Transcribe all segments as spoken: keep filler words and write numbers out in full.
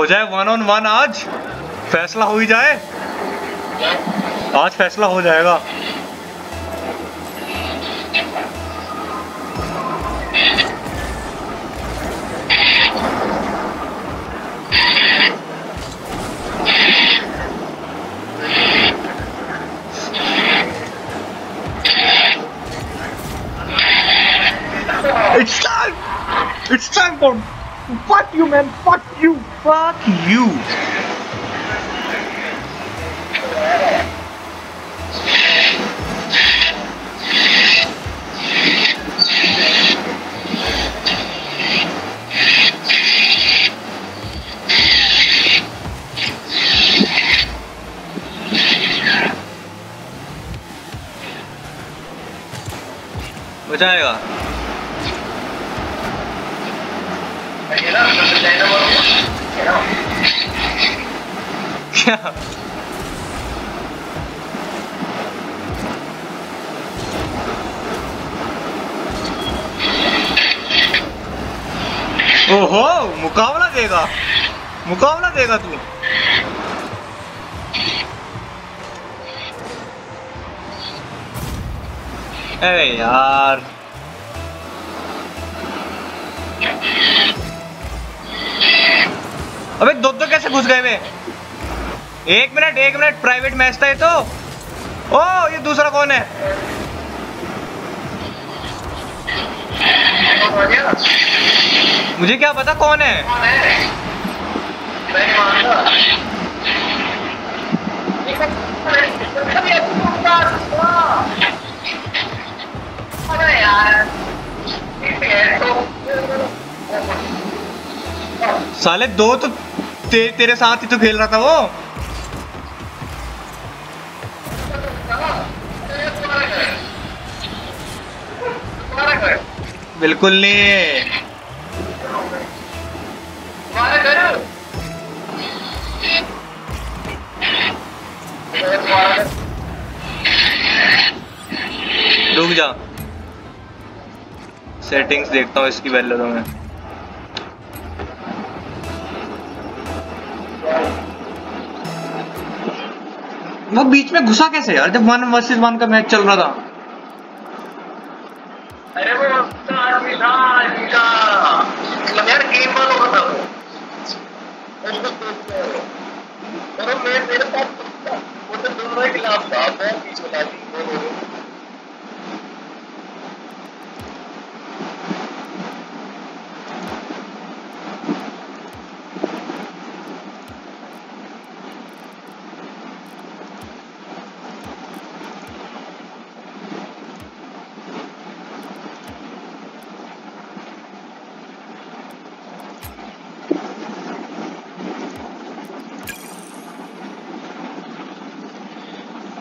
हो जाए one on one, आज फैसला हो ही जाए, आज फैसला हो जाएगा। It's time! It's time for... Fuck you, man! Fuck you! Fuck you! हो जाएगा। क्या ओहो, मुकाबला देगा, मुकाबला देगा तू। अरे यार, अबे दो दो कैसे घुस गए वे? एक मिनट एक मिनट, प्राइवेट मैच था ये तो। ओ ये दूसरा कौन है? मुझे क्या पता कौन है? साले दो तो ते, तेरे साथ ही तो खेल रहा था वो। बिल्कुल नहीं, रुक जा, सेटिंग्स देखता हूँ इसकी। वैल्यू तो मैं वो बीच में घुसा कैसे यार, जब वन वर्सेस वन का मैच चल रहा था। अरे वो आदमी था इनका, मतलब यार गेम वालों का था वो। मैं मेरे पास वो तो दोनों के खिलाफ था, मैं बीच में लाती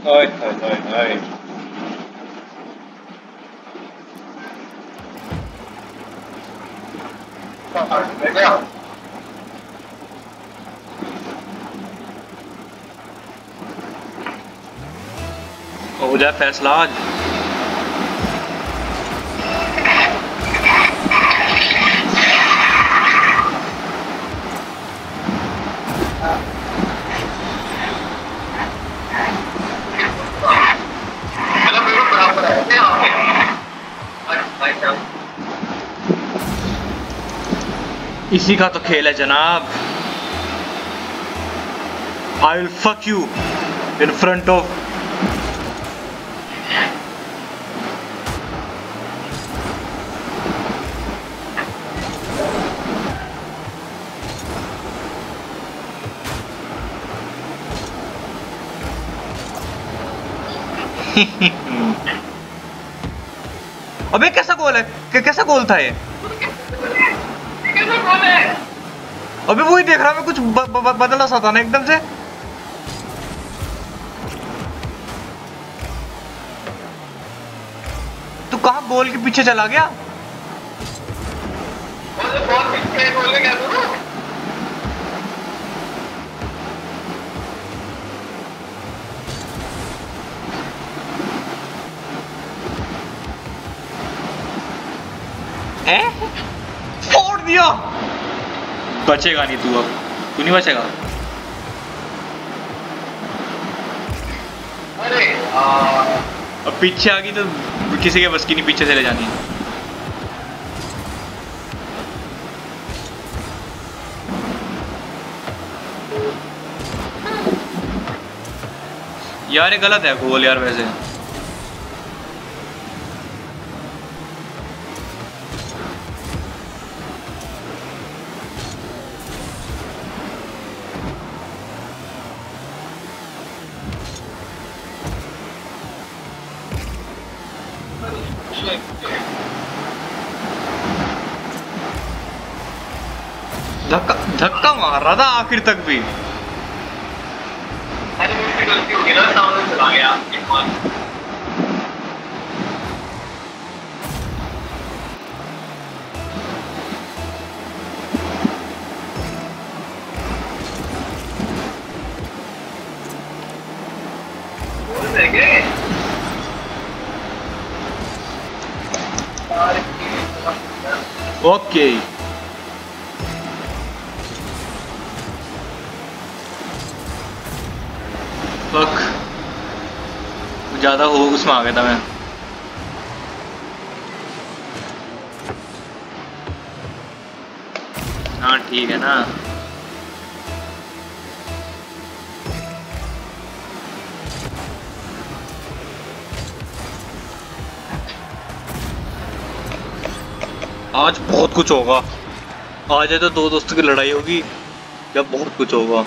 हाय हाय हाय हाय। हो जाए फैसला आज। इसी का तो खेल है जनाब। I will fuck you in front of. अबे कैसा गोल है, कैसा गोल था ये? अभी वही देख रहा मैं, कुछ ब, ब, ब, बदला सा था ना एकदम से। तू कहाँ गोल के पीछे चला गया? फोड़ दिया, बचेगा नहीं तू अब। कुणी वाचे का? अरे अब पीछे आ गई तो किसी के बस की नहीं पीछे से ले जानी है। यार ये गलत है गोल यार वैसे। धक्का धक्का मार रहा था आखिर तक भी। चला गया ओके ज्यादा हो उसमें आ गया था मैं। हाँ ठीक है ना आज बहुत कुछ होगा। आज है तो दो दोस्तों की लड़ाई होगी या बहुत कुछ होगा।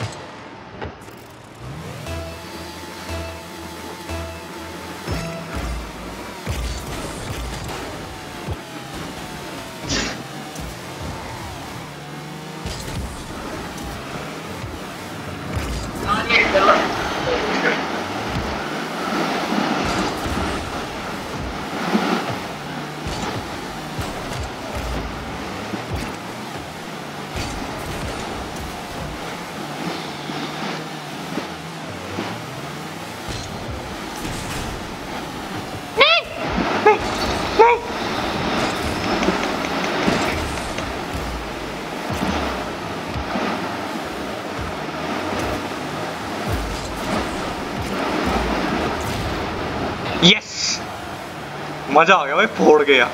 मजा आ गया भाई, फोड़ गया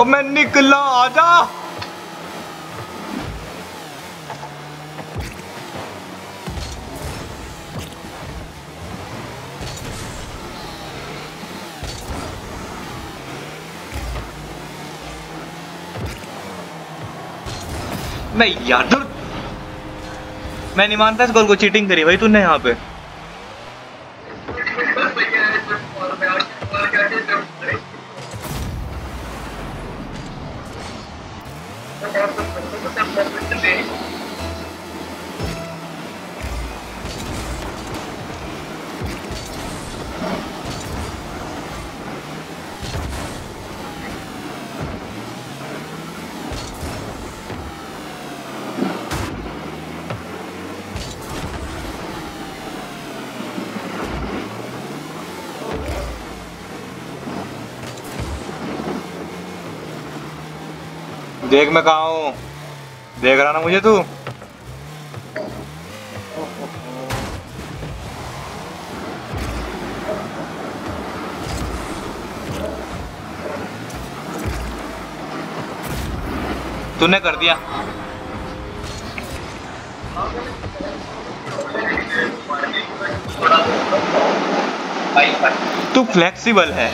और मैं निकला। आजा नहीं यार दूर, मैं नहीं मानता इस गोल को। चीटिंग करी भाई तूने यहाँ पे। देख मैं कहाँ हूँ, देख रहा ना मुझे तू? तूने कर दिया। तू फ्लेक्सिबल है।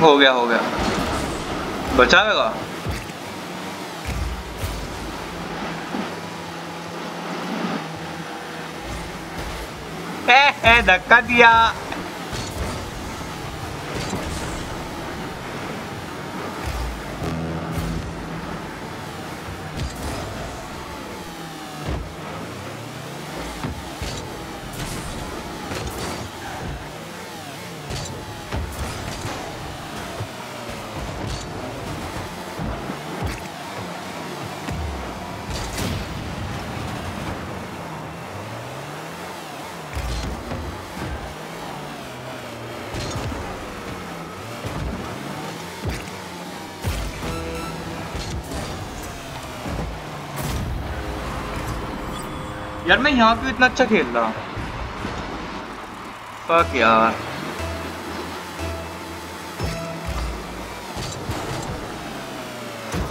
हो गया हो गया बचाएगा। धक्का दिया। यार मैं यहाँ पे इतना अच्छा खेल रहा। फक यार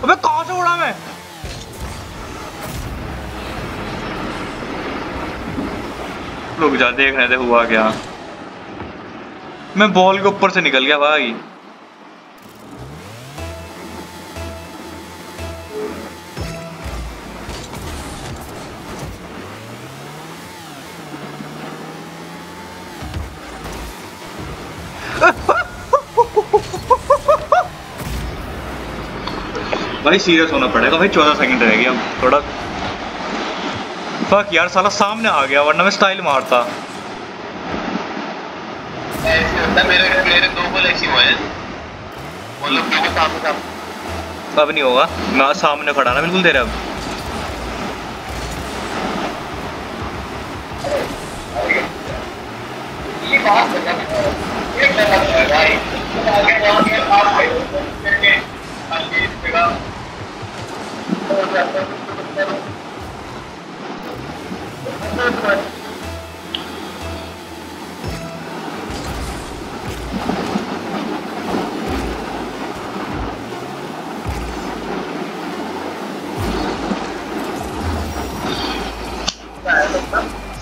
अबे कहाँ से उड़ा मैं। रुक जा देखने दे हुआ क्या। मैं बॉल के ऊपर से निकल गया भाई। भाई सीरियस होना पड़ेगा भाई। चौदह सेकंड रह गया थोड़ा। फक यार साला सामने आ गया वरना मैं स्टाइल मारता। मेरे मेरे दो गोल ऐसे हुए हैं। अब नहीं होगा ना, सामने खड़ा ना बिल्कुल तेरे। अब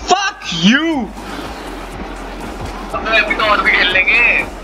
फक यू। अब तो और भी खेल लेंगे।